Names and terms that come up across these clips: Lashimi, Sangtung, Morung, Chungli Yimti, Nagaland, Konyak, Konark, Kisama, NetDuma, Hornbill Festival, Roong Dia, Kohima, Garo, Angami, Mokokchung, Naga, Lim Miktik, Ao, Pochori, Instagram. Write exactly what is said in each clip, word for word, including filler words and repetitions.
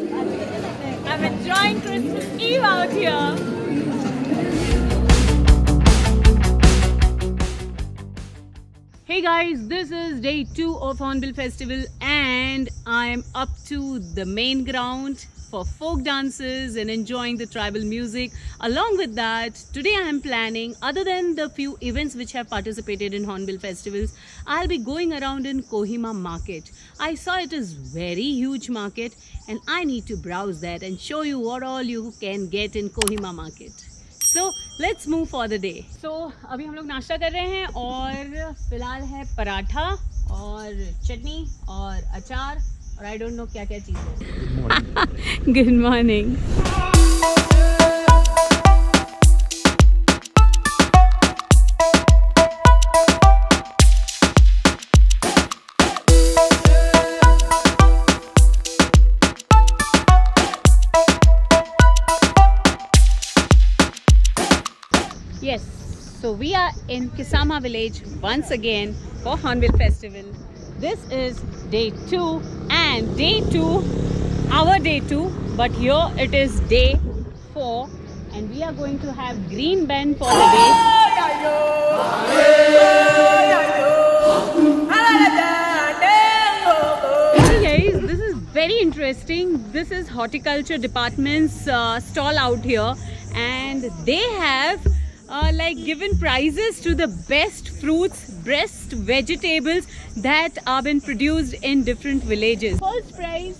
I'm enjoying Christmas Eve out here. Hey guys, this is day two of Hornbill Festival and I'm up to the main ground for folk dances and enjoying the tribal music. Along with that, today I am planning, other than the few events which have participated in Hornbill Festivals, I'll be going around in Kohima market. I saw it is very huge market and I need to browse that and show you what all you can get in Kohima market. So let's move for the day. So अभी हम लोग नाश्ता कर रहे हैं और फिलहाल है पराठा और चटनी और अचार और I don't know क्या क्या चीज़ें। Good morning. Yes, so we are in Kisama village once again for Hornbill Festival. This is day two and day two, our day two, but here it is day four and we are going to have green band for the day. Hey guys, this is very interesting. This is horticulture department's uh, stall out here and they have Uh, like given prizes to the best fruits, best vegetables that have been produced in different villages. First prize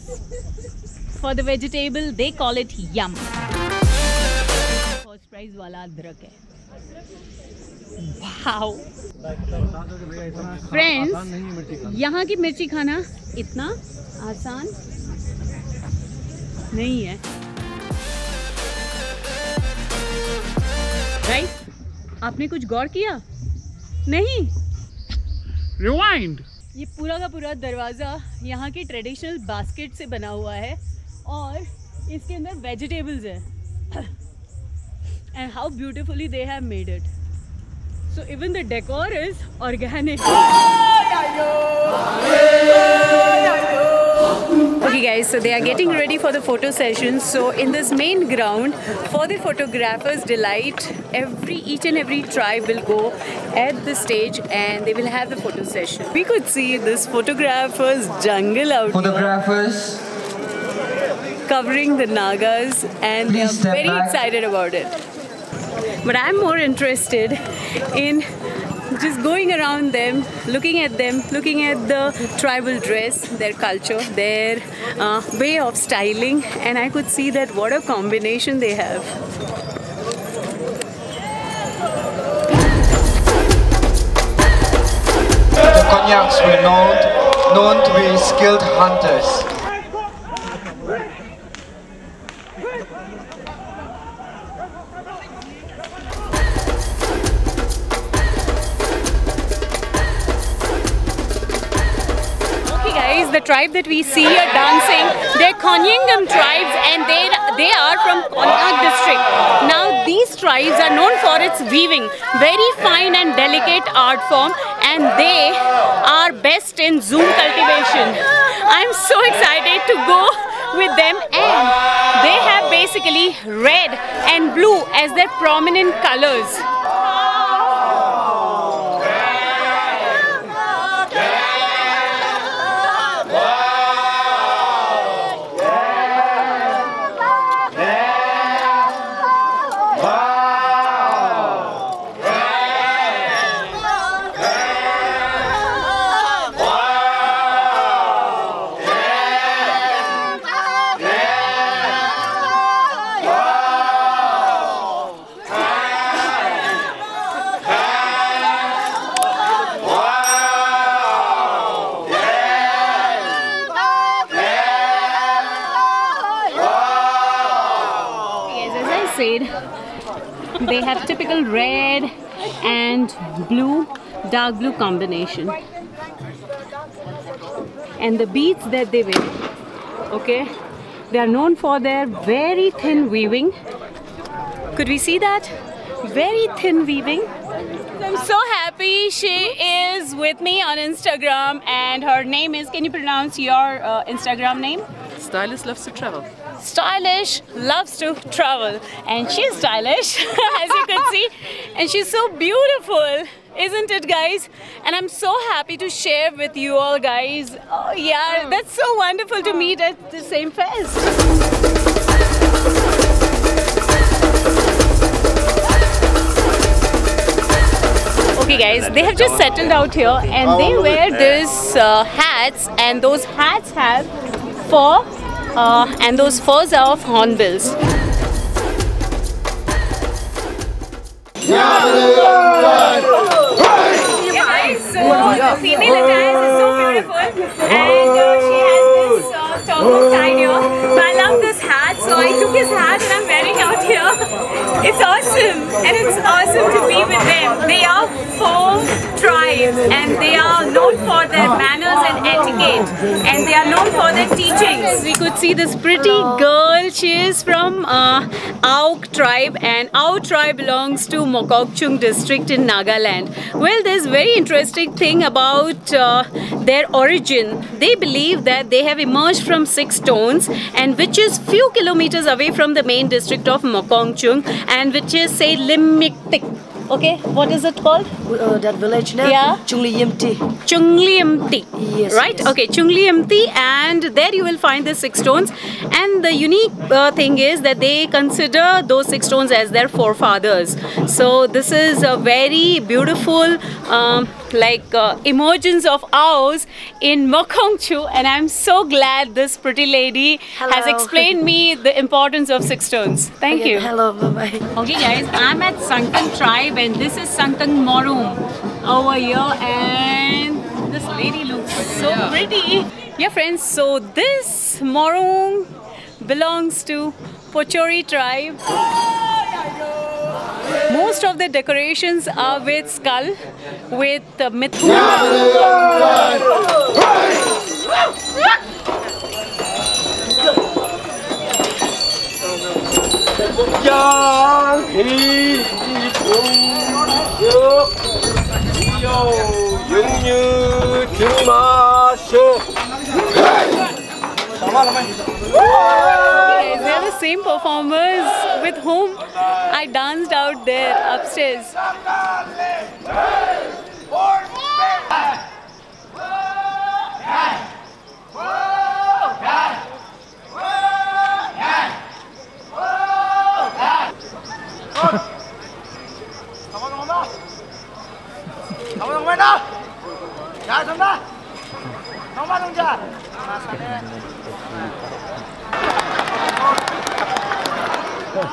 for the vegetable, they call it yam. First prize wala adrak hai. Wow! Friends, यहाँ की मिर्ची खाना इतना आसान नहीं है. Right? आपने कुछ गौर किया? नहीं? Rewind. ये पूरा का पूरा दरवाजा यहाँ के ट्रेडिशनल बास्केट से बना हुआ है और इसके अंदर वेजिटेबल्स हैं. And how beautifully they have made it. So even the decor is organic. Okay guys, so they are getting ready for the photo session. So in this main ground, for the photographer's delight, every each and every tribe will go at the stage and they will have the photo session. We could see this photographer's jungle out Photographers. Here, covering the Nagas and they are very back. excited about it. But I'm more interested in just going around them, looking at them, looking at the tribal dress, their culture, their uh, way of styling, and I could see that what a combination they have. The Konyaks were known, known to be skilled hunters. The tribe that we see are dancing, they're Konyak tribes and they, they are from Konark district. Now these tribes are known for its weaving, very fine and delicate art form, and they are best in zoom cultivation. I'm so excited to go with them, and they have basically red and blue as their prominent colors. They have typical red and blue, dark blue combination, and the beads that they wear, okay, they are known for their very thin weaving. Could we see that? Very thin weaving. I'm so happy she is with me on Instagram and her name is, can you pronounce your uh, Instagram name? Stylish loves to travel. Stylish loves to travel. And she's stylish, as you can see. And she's so beautiful, isn't it, guys? And I'm so happy to share with you all, guys. Oh, yeah, oh. That's so wonderful to meet at the same fest. Guys, they have just settled out here and they wear these uh, hats, and those hats have fur uh, and those furs are of hornbills. Yeah, guys, so the female attire is so beautiful, and uh, she has this uh, turban tied here. So I love this hat, so I took his hat and I'm wearing it out here. It's awesome, and it's awesome to be with them. They are four tribes and they are known for their manners and etiquette, and they are known for their teachings. We could see this pretty girl. She is from uh, Ao tribe, and Ao tribe belongs to Mokokchung district in Nagaland. Well, there's very interesting thing about uh, their origin. They believe that they have emerged from six towns, and which is few kilometers away from the main district of Mokokchung, and which is say Lim Miktik. Okay, what is it called? Uh, that village name? Yeah. Chungli Yimti. Chungli Yimti. Yes. Right? Yes. Okay, Chungli Yimti, and there you will find the six stones. And the unique uh, thing is that they consider those six stones as their forefathers. So this is a very beautiful um, like uh, emergence of ours in Mokongchu, and I'm so glad this pretty lady hello. has explained me the importance of six stones. Thank okay, you. Hello, bye-bye. Okay guys, I'm at Sangtung tribe, and this is Sangtung Morung over here, and this lady looks so pretty. Yeah friends, so this Morung belongs to Pochori tribe. Most of the decorations are with skull, with uh, mithun. Guys, they are the same performers with whom I danced out there upstairs.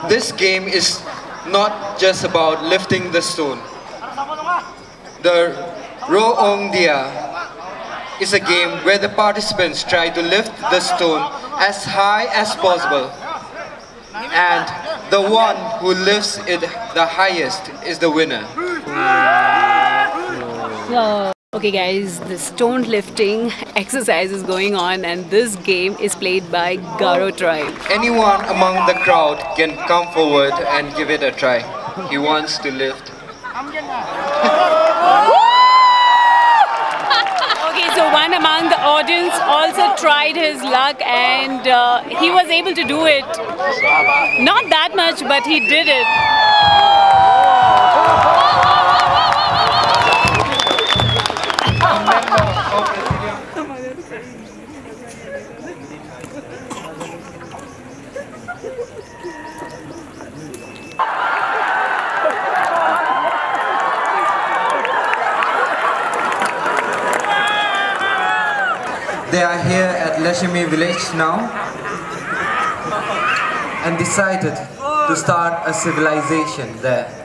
This game is not just about lifting the stone. The Roong Dia is a game where the participants try to lift the stone as high as possible, and the one who lifts it the highest is the winner. Okay guys, the stone lifting exercise is going on, and this game is played by Garo tribe. Anyone among the crowd can come forward and give it a try. He wants to lift. Okay, so one among the audience also tried his luck, and uh, he was able to do it. Not that much, but he did it. They are here at Lashimi village now and decided to start a civilization there.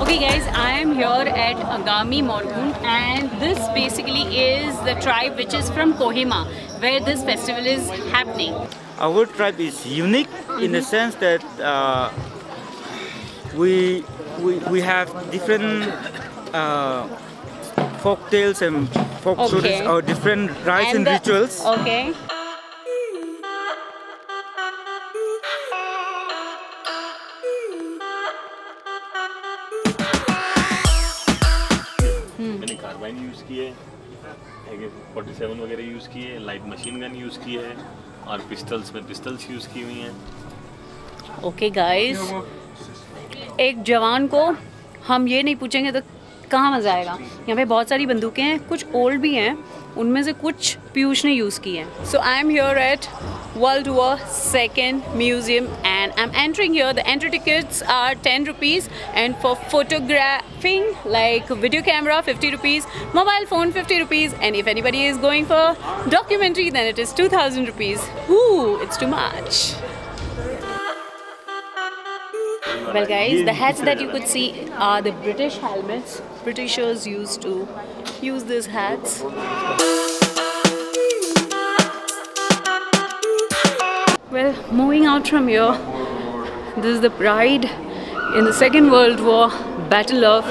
Okay guys, I am here at Agami Morung, and this basically is the tribe which is from Kohima, where this festival is happening. Our tribe is unique in the sense that uh, we, we we have different uh, folk tales and folk stories, okay. or different rites and, and the, rituals. Okay. Combine use की है, ए के forty seven वगैरह use की है, light machine gun use की है और pistols में पिस्टल्स यूज़ की हुई हैं। ओके गाइस, एक जवान को हम ये नहीं पूछेंगे तो कहाँ मज़ा आएगा। यहाँ पे बहुत सारी बंदूकें हैं, कुछ ओल्ड भी हैं, उनमें से कुछ पीयूष ने यूज़ की हैं। So I am here at world war second museum and I am entering here. The entry tickets are ten rupees and for photographing like video camera fifty rupees, mobile phone fifty rupees and if anybody is going for documentary then it is two thousand rupees. Who it's too much. Well guys, the hats that you could see are the British helmets. Britishers used to use these hats. Well, moving out from here, this is the pride in the Second World War, Battle of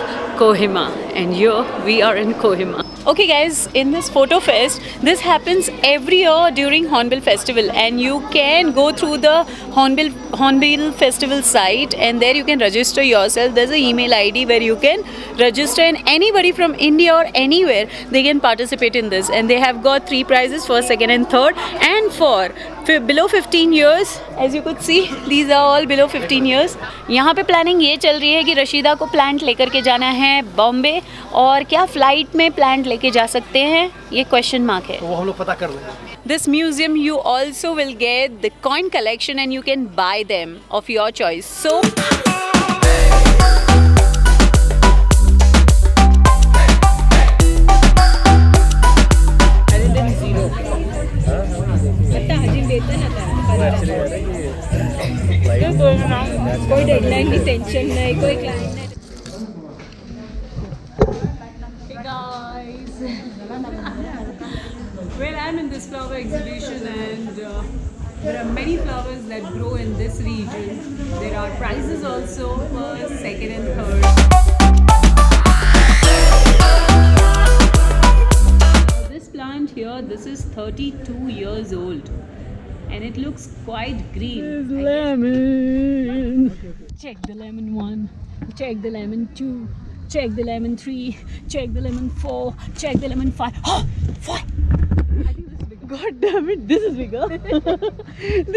Kohima, and here we are in Kohima. Okay guys, in this photo fest, this happens every year during Hornbill Festival, and you can go through the Hornbill Hornbill Festival site and there you can register yourself. There's an email I D where you can register, and anybody from India or anywhere, they can participate in this, and they have got three prizes, first, second and third, and for below fifteen years, as you could see, these are all below fifteen years. यहाँ पे planning ये चल रही है कि रशीदा को plant लेकर के जाना है बॉम्बे, और क्या flight में plant लेके जा सकते हैं, ये question mark है, तो वो हम लोग पता कर लेंगे। This museum you also will get the coin collection and you can buy them of your choice. So कोई डेडलाइन नहीं, टेंशन नहीं, कोई क्लाइंट नहीं। Well, I'm in this flower exhibition and uh, there are many flowers that grow in this region. There are prizes also for second and third. This plant here, this is thirty-two years old. And it looks quite green. There's lemon. Check the lemon one. Check the lemon two. Check the lemon three. Check the lemon four. Check the lemon five. Oh, five. I think this is bigger. God damn it! This is bigger.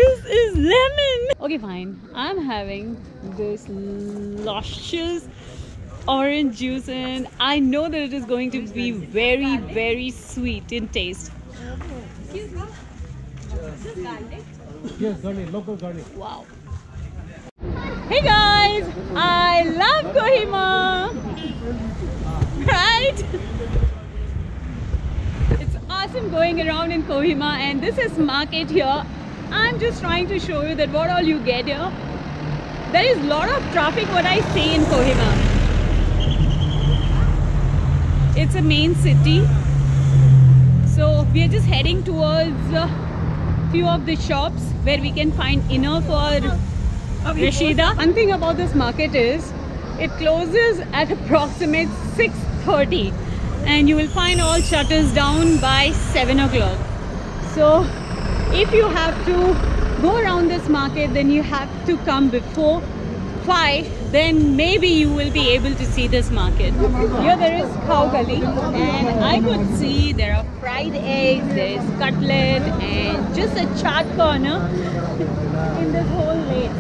This is lemon. Okay, fine. I'm having this luscious orange juice, and I know that it is going to be very, very sweet in taste. Excuse me. Garlic? Yes, garlic, local garlic. Wow. Hey guys, I love Kohima. Right? It's awesome going around in Kohima, and this is market here. I'm just trying to show you that what all you get here. There is a lot of traffic what I see in Kohima. It's a main city. So we are just heading towards uh, few of the shops where we can find enough for Rashida. One thing about this market is it closes at approximate six thirty and you will find all shutters down by seven o'clock. So if you have to go around this market, then you have to come before five, then maybe you will be able to see this market. Here there is cow gully, and I could see there are fried eggs, there is cutlet, and just a chaat corner in this whole lane.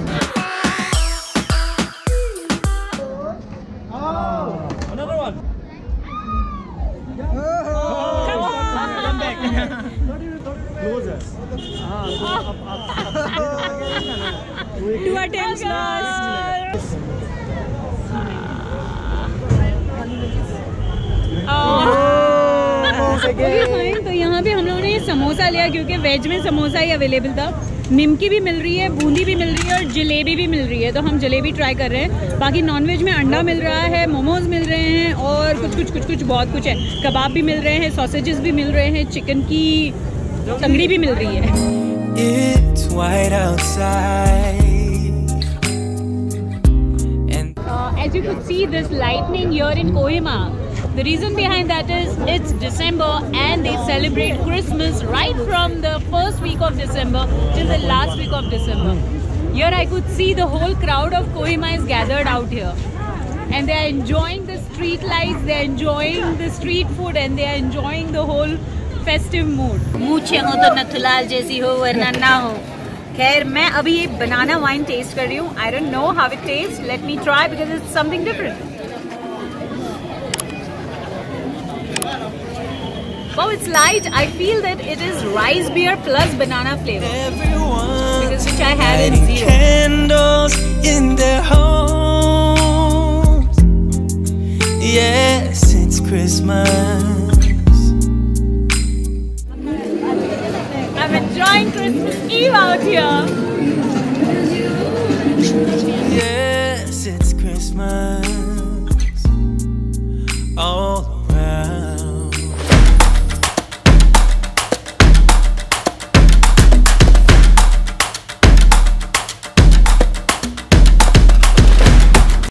Oh, another one. Oh, come on. Come back. Not even closer. Two attempts lost. Fine. तो यहाँ पे हम लोगों ने समोसा लिया क्योंकि veg में समोसा ही available था। निमकी भी मिल रही है, बूंदी भी मिल रही है और जलेबी भी मिल रही है, तो हम जलेबी ट्राई कर रहे हैं। बाकी नॉनवेज में अंडा मिल रहा है, मोमोज मिल रहे हैं और कुछ कुछ कुछ कुछ बहुत कुछ है। कबाब भी मिल रहे हैं, सॉसेजेस भी मिल रहे हैं, चिकन की तंगड़ी भी मिल रही है। It's white outside. And uh, as you could see, this lightning here in Kohima, the reason behind that is it's December and they celebrate Christmas right from the first week of December till the last week of December. Here I could see the whole crowd of Kohima is gathered out here. and they're enjoying the street lights, they're enjoying the street food, and they're enjoying the whole festive mood. Mooche ho to nathulal jaisi ho varna na ho. Khair, main abhi ye banana wine taste kar rahi hu. I don't know how it tastes. Let me try because it's something different. Wow, it's light. I feel that it is rice beer plus banana flavor. Everyone because which I had in zero. Candles in their homes. Yes, it's Christmas. I'm enjoying Christmas Eve out here. Yes, it's Christmas. Oh.